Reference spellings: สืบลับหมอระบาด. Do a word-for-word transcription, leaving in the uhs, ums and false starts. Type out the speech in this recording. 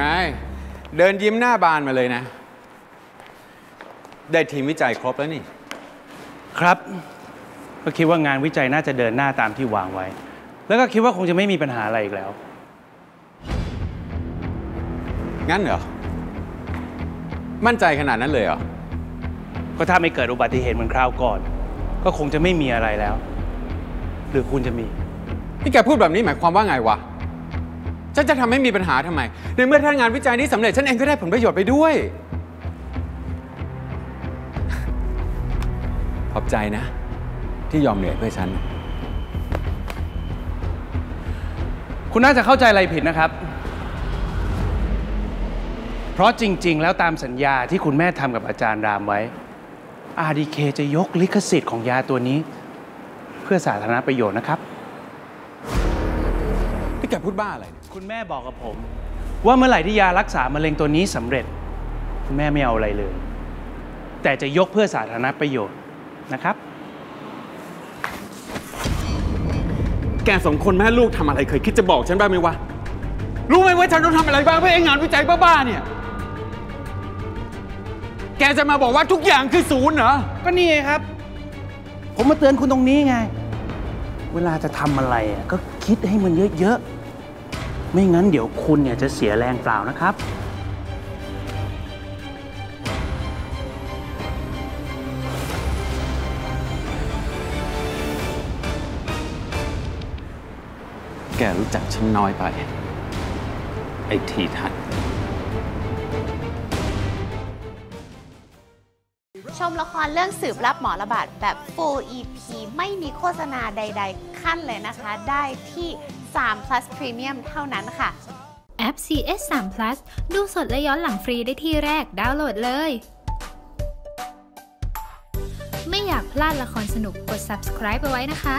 ไงเดินยิ้มหน้าบานมาเลยนะได้ทีมวิจัยครบแล้วนี่ครับก็คิดว่างานวิจัยน่าจะเดินหน้าตามที่วางไว้แล้วก็คิดว่าคงจะไม่มีปัญหาอะไรอีกแล้วงั้นเหรอมั่นใจขนาดนั้นเลยเหรอก็ถ้าไม่เกิดอุบัติเหตุเหมือนคราวก่อนก็คงจะไม่มีอะไรแล้วหรือคุณจะมีที่แกพูดแบบนี้หมายความว่าไงวะฉันจะทำให้มีปัญหาทำไมในเมื่อถ้างานวิจัยนี้สำเร็จฉันเองก็ได้ผลประโยชน์ไปด้วยขอบใจนะที่ยอมเหนื่อยเพื่อฉันคุณน่าจะเข้าใจอะไรผิดนะครับเพราะจริงๆแล้วตามสัญญาที่คุณแม่ทำกับอาจารย์รามไว้ อาร์ ดี เค จะยกลิขสิทธิ์ของยาตัวนี้เพื่อสาธารณประโยชน์นะครับนี่แกพูดบ้าอะไรคุณแม่บอกกับผมว่าเมื่อไหร่ที่ยารักษามะเร็งตัวนี้สำเร็จคุณแม่ไม่เอาอะไรเลยแต่จะยกเพื่อสาธารณประโยชน์นะครับแกสองคนแม่ลูกทำอะไรเคยคิดจะบอกฉันบ้างไหมวะรู้ไหมว่าฉันต้องทำอะไรบ้างเพื่อเองงานวิจัยบ้าๆเนี่ยแกจะมาบอกว่าทุกอย่างคือศูนย์เหรอก็นี่ไงครับผมมาเตือนคุณตรงนี้ไงเวลาจะทำอะไรก็คิดให้มันเยอะๆไม่งั้นเดี๋ยวคุณเนี่ยจะเสียแรงเปล่านะครับแกรู้จักฉันน้อยไปไอ้ทีทันชมละครเรื่องสืบลับหมอระบาดแบบ ฟูล อี พี ไม่มีโฆษณาใดๆขั้นเลยนะคะได้ที่สาม พลัส Premium เท่านั้นค่ะแอป ซี เอส สาม พลัส ดูสดและย้อนหลังฟรีได้ที่แรกดาวน์โหลดเลยไม่อยากพลาดละครสนุกกด ซับสไครบ์ ไปไว้นะคะ